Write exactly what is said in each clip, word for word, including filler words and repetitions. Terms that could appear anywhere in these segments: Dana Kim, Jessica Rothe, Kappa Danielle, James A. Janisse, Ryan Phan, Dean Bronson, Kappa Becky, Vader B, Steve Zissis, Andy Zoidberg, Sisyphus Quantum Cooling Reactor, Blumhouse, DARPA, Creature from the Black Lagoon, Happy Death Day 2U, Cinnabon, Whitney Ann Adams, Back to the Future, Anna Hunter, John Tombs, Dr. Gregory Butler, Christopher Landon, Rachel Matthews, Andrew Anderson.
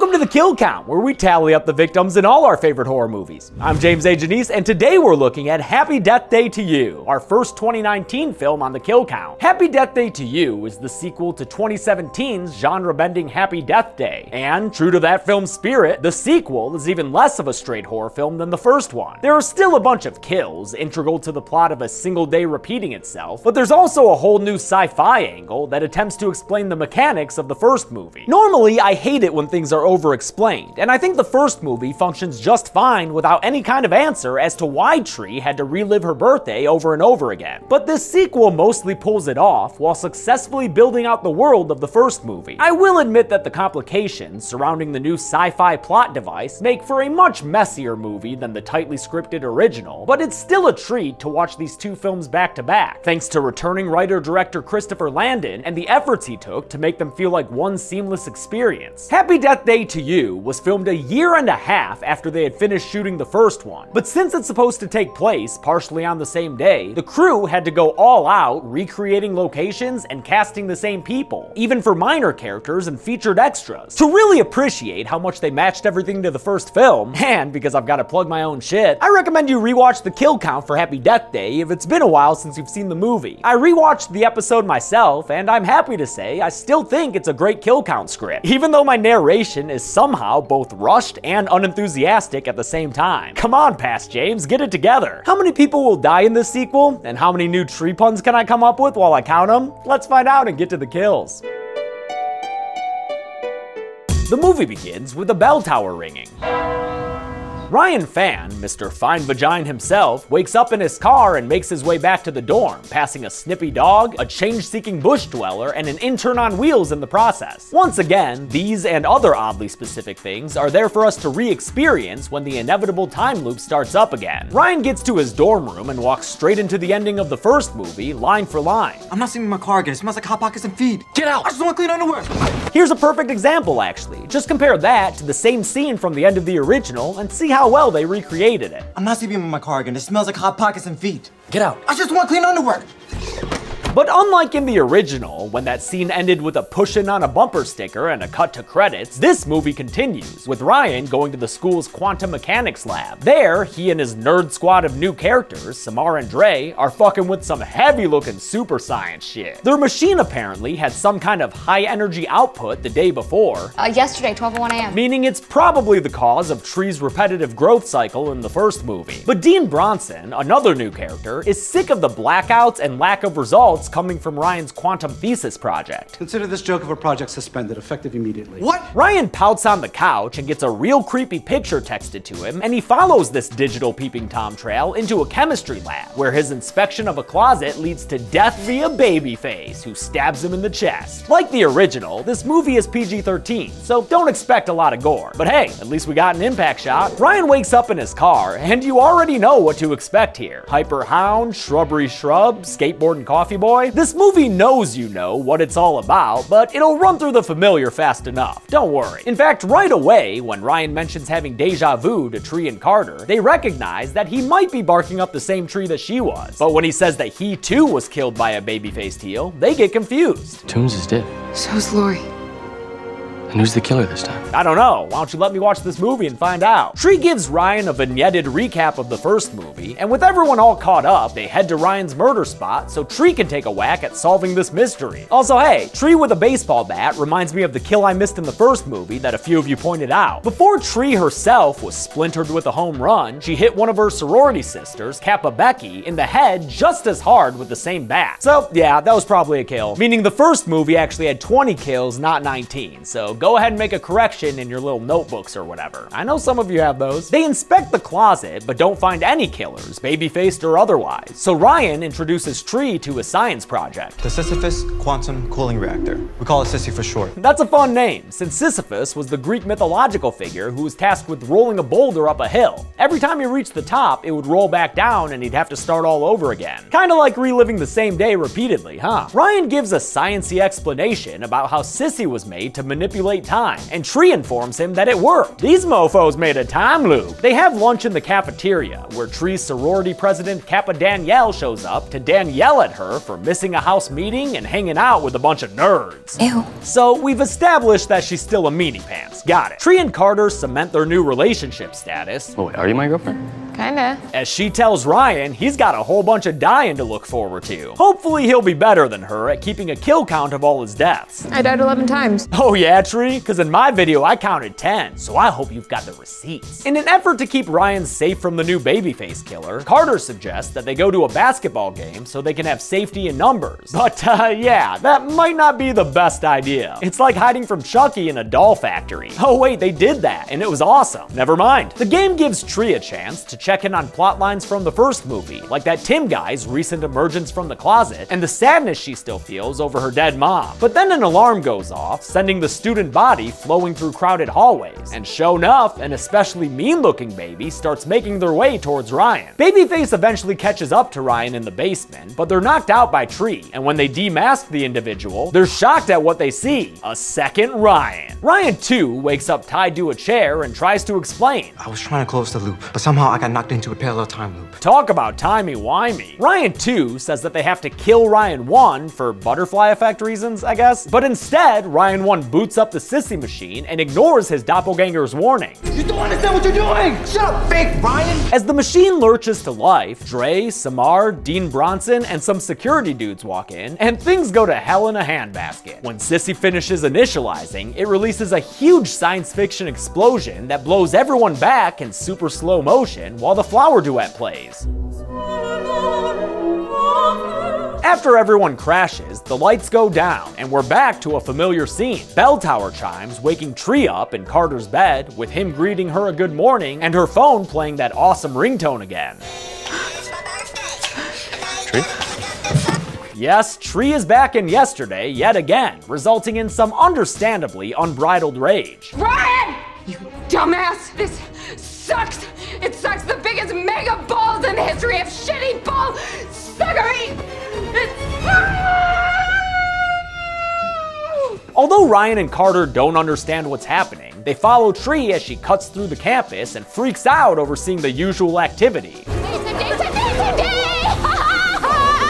Welcome to the Kill Count, where we tally up the victims in all our favorite horror movies. I'm James A. Janisse, and today we're looking at Happy Death Day to You, our first twenty nineteen film on the Kill Count. Happy Death Day to You is the sequel to twenty seventeen's genre-bending Happy Death Day, and true to that film's spirit, the sequel is even less of a straight horror film than the first one. There are still a bunch of kills integral to the plot of a single day repeating itself, but there's also a whole new sci-fi angle that attempts to explain the mechanics of the first movie. Normally, I hate it when things are over-explained, and I think the first movie functions just fine without any kind of answer as to why Tree had to relive her birthday over and over again. But this sequel mostly pulls it off while successfully building out the world of the first movie. I will admit that the complications surrounding the new sci-fi plot device make for a much messier movie than the tightly scripted original, but it's still a treat to watch these two films back to back, thanks to returning writer-director Christopher Landon and the efforts he took to make them feel like one seamless experience. Happy Death Day to You was filmed a year and a half after they had finished shooting the first one, but since it's supposed to take place partially on the same day, the crew had to go all out recreating locations and casting the same people, even for minor characters and featured extras. To really appreciate how much they matched everything to the first film, and because I've got to plug my own shit, I recommend you rewatch the Kill Count for Happy Death Day if it's been a while since you've seen the movie. I rewatched the episode myself, and I'm happy to say I still think it's a great Kill Count script, even though my narration is somehow both rushed and unenthusiastic at the same time. Come on, Past James, get it together. How many people will die in this sequel? And how many new tree puns can I come up with while I count them? Let's find out and get to the kills. The movie begins with a bell tower ringing. Ryan Phan, Mister Fine Vagine himself, wakes up in his car and makes his way back to the dorm, passing a snippy dog, a change-seeking bush dweller, and an intern on wheels in the process. Once again, these and other oddly specific things are there for us to re-experience when the inevitable time loop starts up again. Ryan gets to his dorm room and walks straight into the ending of the first movie, line for line. I'm not sleeping in my car again. It smells like Hot Pockets and feed. Get out! I just want clean underwear! Here's a perfect example, actually. Just compare that to the same scene from the end of the original and see how how well they recreated it. I'm not sleeping in my car again. It smells like Hot Pockets and feet. Get out. I just want clean underwear. But unlike in the original, when that scene ended with a push-in on a bumper sticker and a cut to credits, this movie continues, with Ryan going to the school's quantum mechanics lab. There, he and his nerd squad of new characters, Samar and Dre, are fucking with some heavy-looking super science shit. Their machine apparently had some kind of high-energy output the day before. Uh, yesterday, twelve oh one a m Meaning it's probably the cause of Tree's repetitive growth cycle in the first movie. But Dean Bronson, another new character, is sick of the blackouts and lack of results coming from Ryan's quantum thesis project. Consider this joke of a project suspended, effective immediately. What? Ryan pouts on the couch and gets a real creepy picture texted to him, and he follows this digital peeping Tom trail into a chemistry lab, where his inspection of a closet leads to death via Babyface, who stabs him in the chest. Like the original, this movie is P G thirteen, so don't expect a lot of gore. But hey, at least we got an impact shot. Ryan wakes up in his car, and you already know what to expect here. Hyper hound, shrubbery shrub, skateboard and coffee boy. This movie knows you know what it's all about, but it'll run through the familiar fast enough. Don't worry. In fact, right away, when Ryan mentions having deja vu to Tree and Carter, they recognize that he might be barking up the same tree that she was. But when he says that he too was killed by a baby-faced heel, they get confused. Tombs is dead. So's Lori. And who's the killer this time? I don't know. Why don't you let me watch this movie and find out? Tree gives Ryan a vignetted recap of the first movie, and with everyone all caught up, they head to Ryan's murder spot so Tree can take a whack at solving this mystery. Also, hey, Tree with a baseball bat reminds me of the kill I missed in the first movie that a few of you pointed out. Before Tree herself was splintered with a home run, she hit one of her sorority sisters, Kappa Becky, in the head just as hard with the same bat. So yeah, that was probably a kill. Meaning the first movie actually had twenty kills, not nineteen, so go ahead and make a correction in your little notebooks or whatever. I know some of you have those. They inspect the closet, but don't find any killers, baby-faced or otherwise. So Ryan introduces Tree to a science project. The Sisyphus Quantum Cooling Reactor. We call it Sissy for short. That's a fun name, since Sisyphus was the Greek mythological figure who was tasked with rolling a boulder up a hill. Every time he reached the top, it would roll back down and he'd have to start all over again. Kinda like reliving the same day repeatedly, huh? Ryan gives a science-y explanation about how Sissy was made to manipulate manipulate time, and Tree informs him that it worked. These mofos made a time loop. They have lunch in the cafeteria, where Tree's sorority president Kappa Danielle shows up to Danielle at her for missing a house meeting and hanging out with a bunch of nerds. Ew. So we've established that she's still a meanie pants, got it. Tree and Carter cement their new relationship status. Oh wait, are you my girlfriend? Kinda. As she tells Ryan, he's got a whole bunch of dying to look forward to. Hopefully he'll be better than her at keeping a kill count of all his deaths. I died eleven times. Oh yeah, Tree? Cause in my video I counted ten, so I hope you've got the receipts. In an effort to keep Ryan safe from the new babyface killer, Carter suggests that they go to a basketball game so they can have safety in numbers. But uh, yeah, that might not be the best idea. It's like hiding from Chucky in a doll factory. Oh wait, they did that, and it was awesome. Never mind. The game gives Tree a chance to check in on plot lines from the first movie, like that Tim guy's recent emergence from the closet and the sadness she still feels over her dead mom. But then an alarm goes off, sending the student body flowing through crowded hallways. And sure enough, an especially mean-looking baby starts making their way towards Ryan. Babyface eventually catches up to Ryan in the basement, but they're knocked out by Tree, and when they demask the individual, they're shocked at what they see. A second Ryan. Ryan, too, wakes up tied to a chair and tries to explain. I was trying to close the loop, but somehow I got knocked into a parallel time loop. Talk about timey-wimey. Ryan two says that they have to kill Ryan one for butterfly effect reasons, I guess. But instead, Ryan one boots up the sissy machine and ignores his doppelganger's warning. You don't understand what you're doing! Shut up, fake Ryan! As the machine lurches to life, Dre, Samar, Dean Bronson, and some security dudes walk in, and things go to hell in a handbasket. When Sissy finishes initializing, it releases a huge science fiction explosion that blows everyone back in super slow motion while the flower duet plays. After everyone crashes, the lights go down, and we're back to a familiar scene. Bell tower chimes, waking Tree up in Carter's bed, with him greeting her a good morning, and her phone playing that awesome ringtone again. Tree? Yes, Tree is back in yesterday yet again, resulting in some understandably unbridled rage. Ryan! You dumbass! This sucks! It sucks the biggest mega balls in the history of shitty ball suckery! It's... Although Ryan and Carter don't understand what's happening, they follow Tree as she cuts through the campus and freaks out over seeing the usual activity.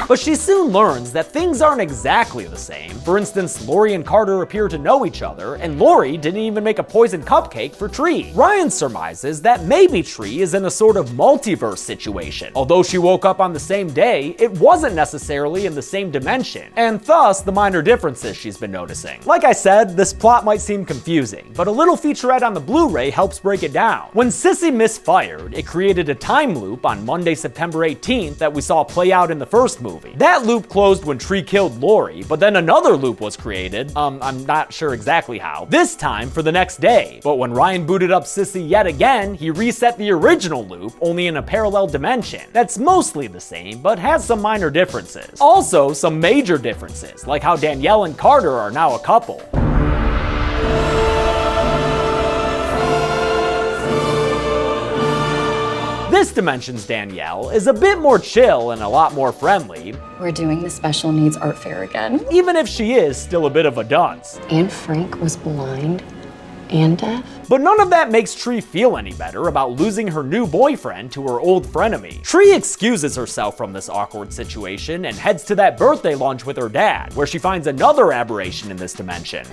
But she soon learns that things aren't exactly the same. For instance, Lori and Carter appear to know each other, and Lori didn't even make a poison cupcake for Tree. Ryan surmises that maybe Tree is in a sort of multiverse situation. Although she woke up on the same day, it wasn't necessarily in the same dimension, and thus the minor differences she's been noticing. Like I said, this plot might seem confusing, but a little featurette on the Blu-ray helps break it down. When Sissy misfired, it created a time loop on Monday, September eighteenth that we saw play out in the first movie. That loop closed when Tree killed Lori, but then another loop was created. Um, I'm not sure exactly how. This time for the next day. But when Ryan booted up Sissy yet again, he reset the original loop, only in a parallel dimension. That's mostly the same, but has some minor differences. Also, some major differences, like how Danielle and Carter are now a couple. This dimension's Danielle is a bit more chill and a lot more friendly. We're doing the special needs art fair again. Even if she is still a bit of a dunce. And Frank was blind and deaf. But none of that makes Tree feel any better about losing her new boyfriend to her old frenemy. Tree excuses herself from this awkward situation and heads to that birthday lunch with her dad, where she finds another aberration in this dimension.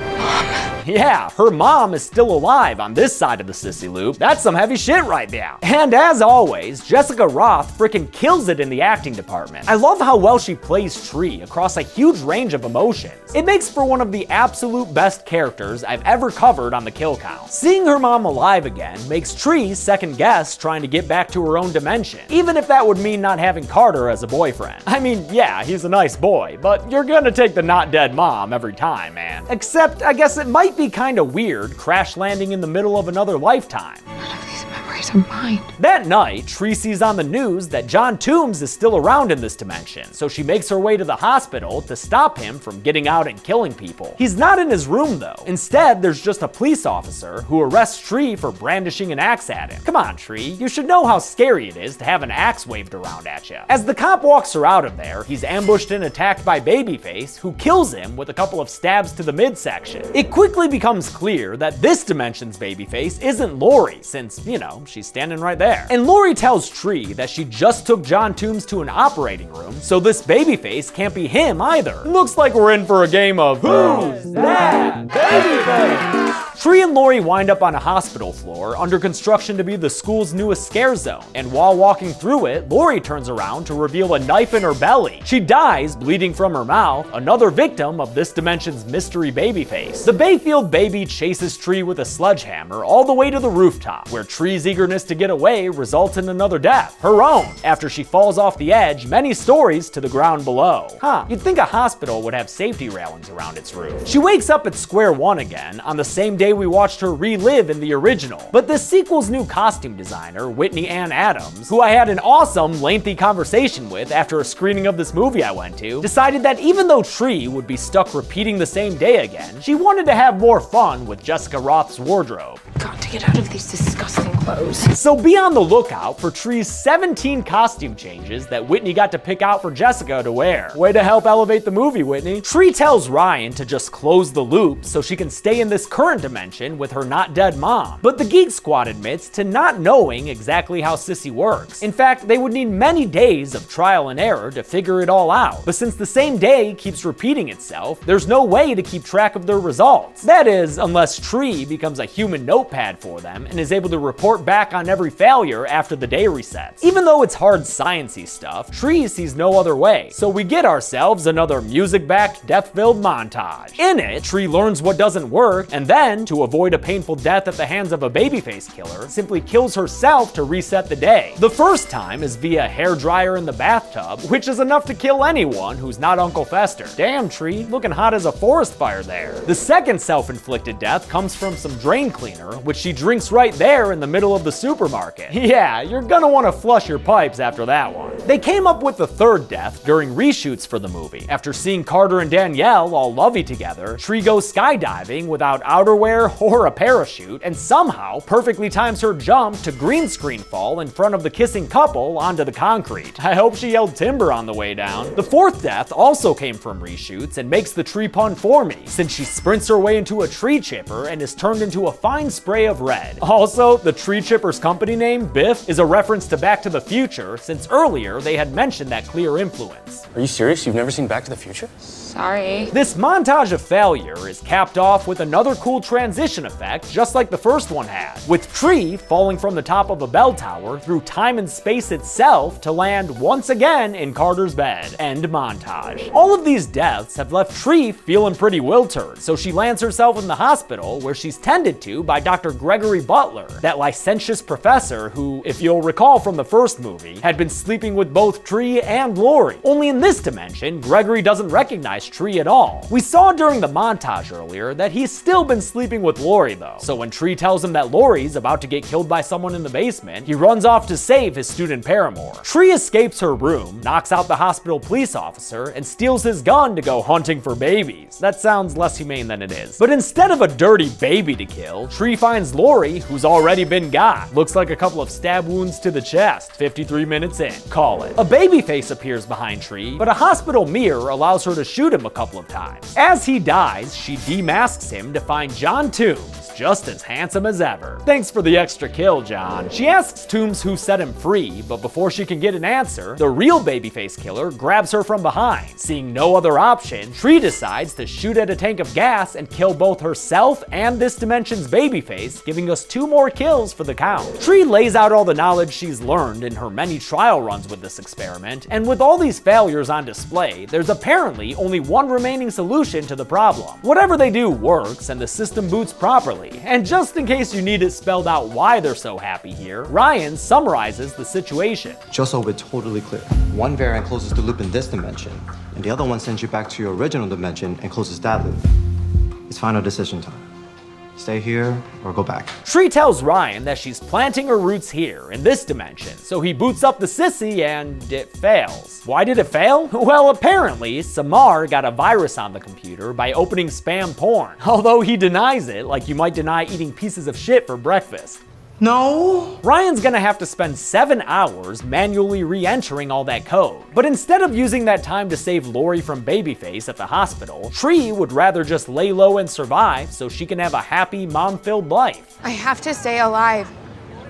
Yeah, her mom is still alive on this side of the sissy loop. That's some heavy shit right there. And as always, Jessica Rothe frickin' kills it in the acting department. I love how well she plays Tree across a huge range of emotions. It makes for one of the absolute best characters I've ever covered on the kill count. Seeing her mom alive again makes Tree second guess trying to get back to her own dimension, even if that would mean not having Carter as a boyfriend. I mean, yeah, he's a nice boy, but you're gonna take the not dead mom every time, man. Except I guess it might be kinda weird crash landing in the middle of another lifetime. None of these memories eyes are mine. That night, Tree sees on the news that John Tombs is still around in this dimension, so she makes her way to the hospital to stop him from getting out and killing people. He's not in his room though. Instead, there's just a police officer who arrests Tree for brandishing an axe at him. Come on, Tree, you should know how scary it is to have an axe waved around at you. As the cop walks her out of there, he's ambushed and attacked by Babyface, who kills him with a couple of stabs to the midsection. It quickly becomes clear that this dimension's Babyface isn't Lori, since, you know, she's standing right there. And Lori tells Tree that she just took John Tombs to an operating room, so this Babyface can't be him either. Looks like we're in for a game of Who's That Babyface? Tree and Lori wind up on a hospital floor under construction to be the school's newest scare zone, and while walking through it, Lori turns around to reveal a knife in her belly. She dies, bleeding from her mouth, another victim of this dimension's mystery Babyface. The Bayfield baby chases Tree with a sledgehammer all the way to the rooftop, where Tree's eagerness to get away results in another death, her own, after she falls off the edge many stories to the ground below. Huh, you'd think a hospital would have safety railings around its roof. She wakes up at square one again on the same day we watched her relive in the original. But the sequel's new costume designer, Whitney Ann Adams, who I had an awesome, lengthy conversation with after a screening of this movie I went to, decided that even though Tree would be stuck repeating the same day again, she wanted to have more fun with Jessica Roth's wardrobe. Got to get out of these disgusting clothes. So be on the lookout for Tree's seventeen costume changes that Whitney got to pick out for Jessica to wear. Way to help elevate the movie, Whitney. Tree tells Ryan to just close the loop so she can stay in this current dimension with her not dead mom. But the Geek Squad admits to not knowing exactly how Sissy works. In fact, they would need many days of trial and error to figure it all out. But since the same day keeps repeating itself, there's no way to keep track of their results. That is, unless Tree becomes a human notepad for them and is able to report back on every failure after the day resets. Even though it's hard science-y stuff, Tree sees no other way. So we get ourselves another music-backed, death-filled montage. In it, Tree learns what doesn't work, and then, to avoid a painful death at the hands of a babyface killer, simply kills herself to reset the day. The first time is via hairdryer in the bathtub, which is enough to kill anyone who's not Uncle Fester. Damn, Tree, looking hot as a forest fire there. The second self-inflicted death comes from some drain cleaner, which she drinks right there in the middle of the supermarket. Yeah, you're gonna wanna flush your pipes after that one. They came up with the third death during reshoots for the movie. After seeing Carter and Danielle all lovey together, Tree goes skydiving without outerwear or a parachute, and somehow perfectly times her jump to green screen fall in front of the kissing couple onto the concrete. I hope she yelled timber on the way down. The fourth death also came from reshoots and makes the tree pun for me, since she sprints her way into a tree chipper and is turned into a fine spray of red. Also, the tree chipper's company name, Biff, is a reference to Back to the Future, since earlier they had mentioned that clear influence. Are you serious? You've never seen Back to the Future? Sorry. This montage of failure is capped off with another cool transition transition effect, just like the first one had, with Tree falling from the top of a bell tower through time and space itself to land once again in Carter's bed. End montage. All of these deaths have left Tree feeling pretty wilted, so she lands herself in the hospital where she's tended to by Doctor Gregory Butler, that licentious professor who, if you'll recall from the first movie, had been sleeping with both Tree and Lori. Only in this dimension, Gregory doesn't recognize Tree at all. We saw during the montage earlier that he's still been sleeping with Lori though. So when Tree tells him that Lori's about to get killed by someone in the basement, he runs off to save his student paramour. Tree escapes her room, knocks out the hospital police officer, and steals his gun to go hunting for babies. That sounds less humane than it is. But instead of a dirty baby to kill, Tree finds Lori, who's already been got. Looks like a couple of stab wounds to the chest. fifty-three minutes in. Call it. A babyface appears behind Tree, but a hospital mirror allows her to shoot him a couple of times. As he dies, she demasks him to find John Tombs, just as handsome as ever. Thanks for the extra kill, John. She asks Tombs who set him free, but before she can get an answer, the real babyface killer grabs her from behind. Seeing no other option, Tree decides to shoot at a tank of gas and kill both herself and this dimension's babyface, giving us two more kills for the count. Tree lays out all the knowledge she's learned in her many trial runs with this experiment, and with all these failures on display, there's apparently only one remaining solution to the problem. Whatever they do works, and the system boots properly. And just in case you need it spelled out why they're so happy here, Ryan summarizes the situation. Just so we're totally clear, one variant closes the loop in this dimension, and the other one sends you back to your original dimension and closes that loop. It's final decision time. Stay here or go back. Tree tells Ryan that she's planting her roots here in this dimension, so he boots up the sissy and it fails. Why did it fail? Well, apparently Samar got a virus on the computer by opening spam porn, although he denies it like you might deny eating pieces of shit for breakfast. No. Ryan's gonna have to spend seven hours manually re-entering all that code. But instead of using that time to save Lori from Babyface at the hospital, Tree would rather just lay low and survive so she can have a happy, mom-filled life. I have to stay alive.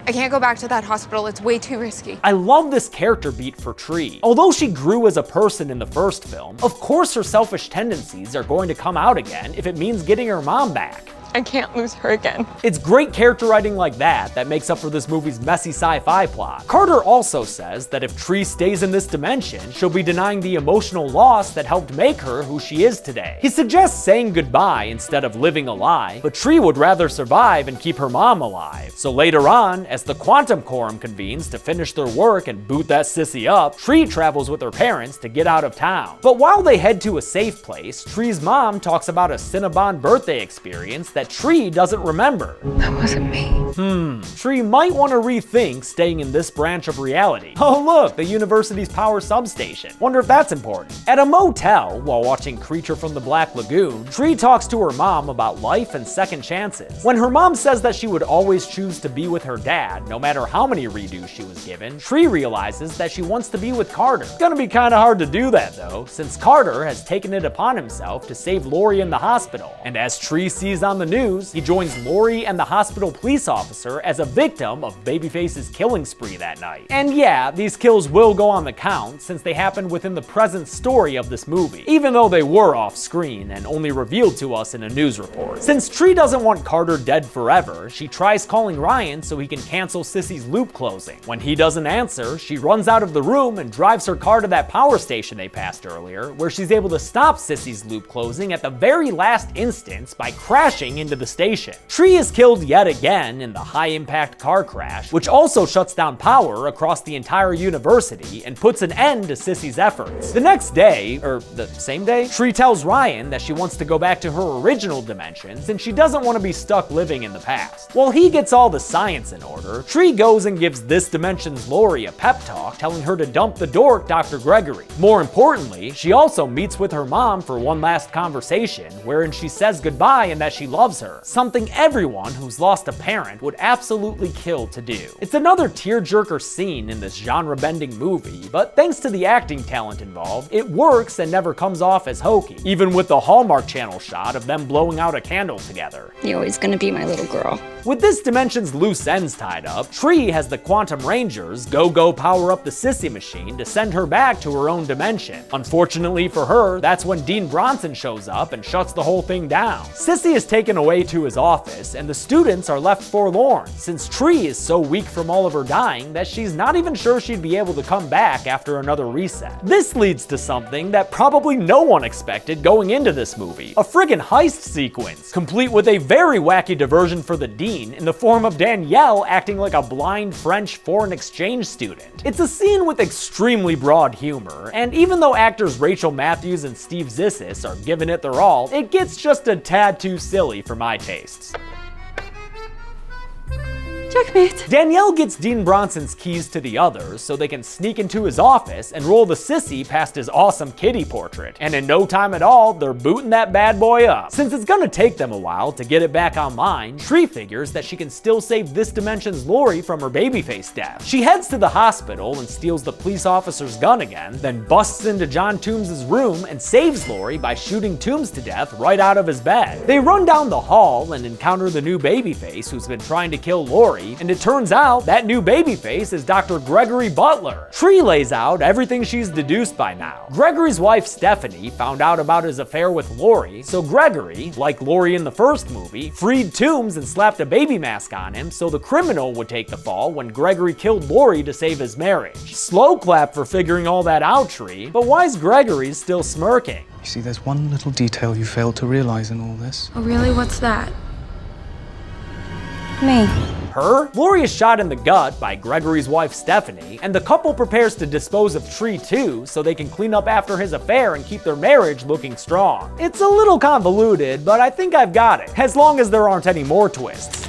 I can't go back to that hospital, it's way too risky. I love this character beat for Tree. Although she grew as a person in the first film, of course her selfish tendencies are going to come out again if it means getting her mom back. I can't lose her again. It's great character writing like that that makes up for this movie's messy sci-fi plot. Carter also says that if Tree stays in this dimension, she'll be denying the emotional loss that helped make her who she is today. He suggests saying goodbye instead of living a lie, but Tree would rather survive and keep her mom alive. So later on, as the Quantum Quorum convenes to finish their work and boot that sissy up, Tree travels with her parents to get out of town. But while they head to a safe place, Tree's mom talks about a Cinnabon birthday experience that Tree doesn't remember. That wasn't me. Hmm. Tree might want to rethink staying in this branch of reality. Oh look, the university's power substation. Wonder if that's important. At a motel, while watching Creature from the Black Lagoon, Tree talks to her mom about life and second chances. When her mom says that she would always choose to be with her dad, no matter how many redos she was given, Tree realizes that she wants to be with Carter. It's gonna be kinda hard to do that though, since Carter has taken it upon himself to save Lori in the hospital. And as Tree sees on the news, News, he joins Lori and the hospital police officer as a victim of Babyface's killing spree that night. And yeah, these kills will go on the count since they happened within the present story of this movie, even though they were off screen and only revealed to us in a news report. Since Tree doesn't want Carter dead forever, she tries calling Ryan so he can cancel Sissy's loop closing. When he doesn't answer, she runs out of the room and drives her car to that power station they passed earlier, where she's able to stop Sissy's loop closing at the very last instance by crashing into into the station. Tree is killed yet again in the high-impact car crash, which also shuts down power across the entire university and puts an end to Sissy's efforts. The next day, or the same day, Tree tells Ryan that she wants to go back to her original dimension since she doesn't want to be stuck living in the past. While he gets all the science in order, Tree goes and gives this dimension's Lori a pep talk telling her to dump the dork Doctor Gregory. More importantly, she also meets with her mom for one last conversation, wherein she says goodbye and that she loves her, something everyone who's lost a parent would absolutely kill to do. It's another tearjerker scene in this genre-bending movie, but thanks to the acting talent involved, it works and never comes off as hokey, even with the Hallmark Channel shot of them blowing out a candle together. You're always gonna be my little girl. With this dimension's loose ends tied up, Tree has the Quantum Rangers go-go power up the sissy machine to send her back to her own dimension. Unfortunately for her, that's when Dean Bronson shows up and shuts the whole thing down. Sissy is taken away Away to his office, and the students are left forlorn since Tree is so weak from all of her dying that she's not even sure she'd be able to come back after another reset. This leads to something that probably no one expected going into this movie, a friggin' heist sequence, complete with a very wacky diversion for the dean in the form of Danielle acting like a blind French foreign exchange student. It's a scene with extremely broad humor, and even though actors Rachel Matthews and Steve Zissis are giving it their all, it gets just a tad too silly for my tastes. Checkmate. Danielle gets Dean Bronson's keys to the others so they can sneak into his office and roll the sissy past his awesome kitty portrait. And in no time at all, they're booting that bad boy up. Since it's gonna take them a while to get it back online, Tree figures that she can still save this dimension's Lori from her babyface death. She heads to the hospital and steals the police officer's gun again, then busts into John Tombs' room and saves Lori by shooting Tombs to death right out of his bed. They run down the hall and encounter the new babyface who's been trying to kill Lori, and it turns out that new babyface is Doctor Gregory Butler. Tree lays out everything she's deduced by now. Gregory's wife Stephanie found out about his affair with Lori, so Gregory, like Lori in the first movie, freed Tombs and slapped a baby mask on him so the criminal would take the fall when Gregory killed Lori to save his marriage. Slow clap for figuring all that out, Tree, but why's Gregory still smirking? You see, there's one little detail you failed to realize in all this. Oh really? What's that? Me. her? Lori is shot in the gut by Gregory's wife Stephanie, and the couple prepares to dispose of Tree two so they can clean up after his affair and keep their marriage looking strong. It's a little convoluted, but I think I've got it, as long as there aren't any more twists.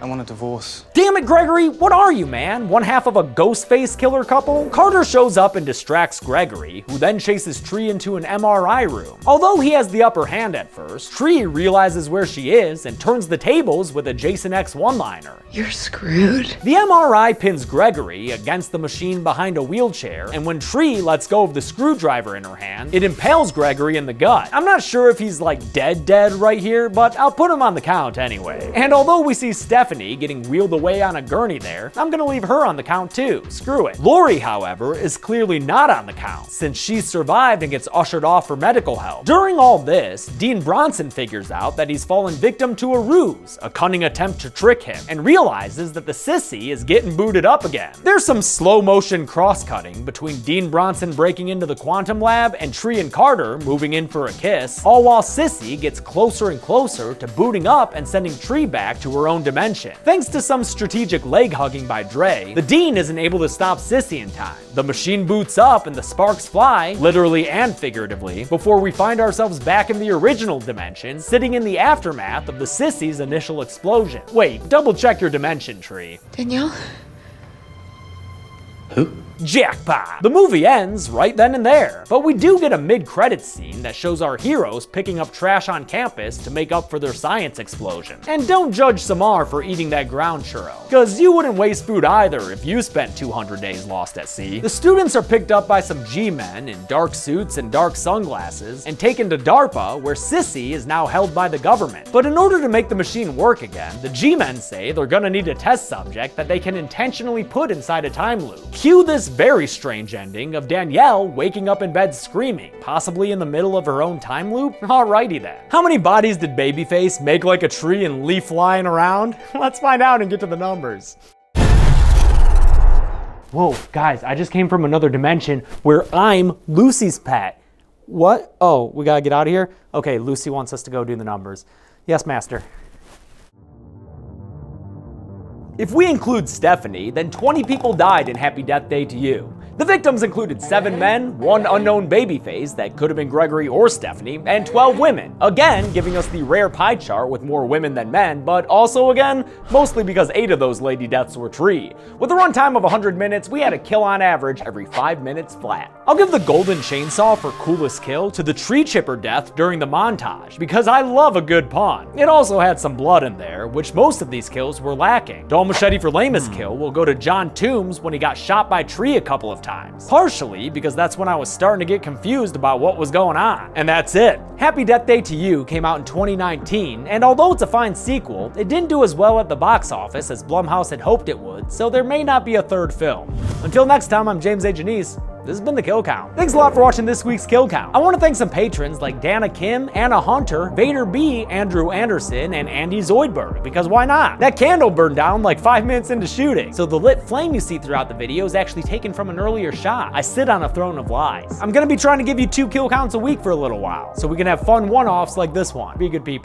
I want a divorce. Damn it, Gregory, what are you, man? One half of a ghost-face killer couple? Carter shows up and distracts Gregory, who then chases Tree into an M R I room. Although he has the upper hand at first, Tree realizes where she is and turns the tables with a Jason X one-liner. You're screwed. The M R I pins Gregory against the machine behind a wheelchair, and when Tree lets go of the screwdriver in her hand, it impales Gregory in the gut. I'm not sure if he's like dead dead right here, but I'll put him on the count anyway. And although we see Steph getting wheeled away on a gurney there, I'm gonna leave her on the count too, screw it. Lori, however, is clearly not on the count, since she survived and gets ushered off for medical help. During all this, Dean Bronson figures out that he's fallen victim to a ruse, a cunning attempt to trick him, and realizes that the sissy is getting booted up again. There's some slow motion cross-cutting between Dean Bronson breaking into the quantum lab and Tree and Carter moving in for a kiss, all while Sissy gets closer and closer to booting up and sending Tree back to her own dimension. Thanks to some strategic leg hugging by Dre, the Dean isn't able to stop Sissy in time. The machine boots up and the sparks fly, literally and figuratively, before we find ourselves back in the original dimension, sitting in the aftermath of the Sissy's initial explosion. Wait, double check your dimension, Tree. Danielle? Who? Jackpot! The movie ends right then and there, but we do get a mid-credits scene that shows our heroes picking up trash on campus to make up for their science explosion. And don't judge Samar for eating that ground churro, cause you wouldn't waste food either if you spent two hundred days lost at sea. The students are picked up by some G-men in dark suits and dark sunglasses and taken to DARPA, where Sissy is now held by the government. But in order to make the machine work again, the G-men say they're gonna need a test subject that they can intentionally put inside a time loop. Cue this very strange ending of Danielle waking up in bed screaming, possibly in the middle of her own time loop? Alrighty then. How many bodies did Babyface make like a tree and leave flying around? Let's find out and get to the numbers. Whoa, guys, I just came from another dimension where I'm Lucy's pet. What? Oh, we gotta get out of here? Okay, Lucy wants us to go do the numbers. Yes, master. If we include Stephanie, then twenty people died in Happy Death Day to You. The victims included seven men, one unknown babyface that could have been Gregory or Stephanie, and twelve women. Again, giving us the rare pie chart with more women than men, but also again, mostly because eight of those lady deaths were Tree. With a runtime of one hundred minutes, we had a kill on average every five minutes flat. I'll give the golden chainsaw for coolest kill to the tree chipper death during the montage, because I love a good pun. It also had some blood in there, which most of these kills were lacking. Dull machete for lamest kill will go to John Tombs when he got shot by Tree a couple of times. Times. Partially because that's when I was starting to get confused about what was going on. And that's it. Happy Death Day to You came out in twenty nineteen, and although it's a fine sequel, it didn't do as well at the box office as Blumhouse had hoped it would, so there may not be a third film. Until next time, I'm James A. Janisse. This has been The Kill Count. Thanks a lot for watching this week's Kill Count. I want to thank some patrons like Dana Kim, Anna Hunter, Vader B, Andrew Anderson, and Andy Zoidberg, because why not? That candle burned down like five minutes into shooting, so the lit flame you see throughout the video is actually taken from an earlier shot. I sit on a throne of lies. I'm gonna be trying to give you two kill counts a week for a little while, so we can have fun one-offs like this one. Be good people.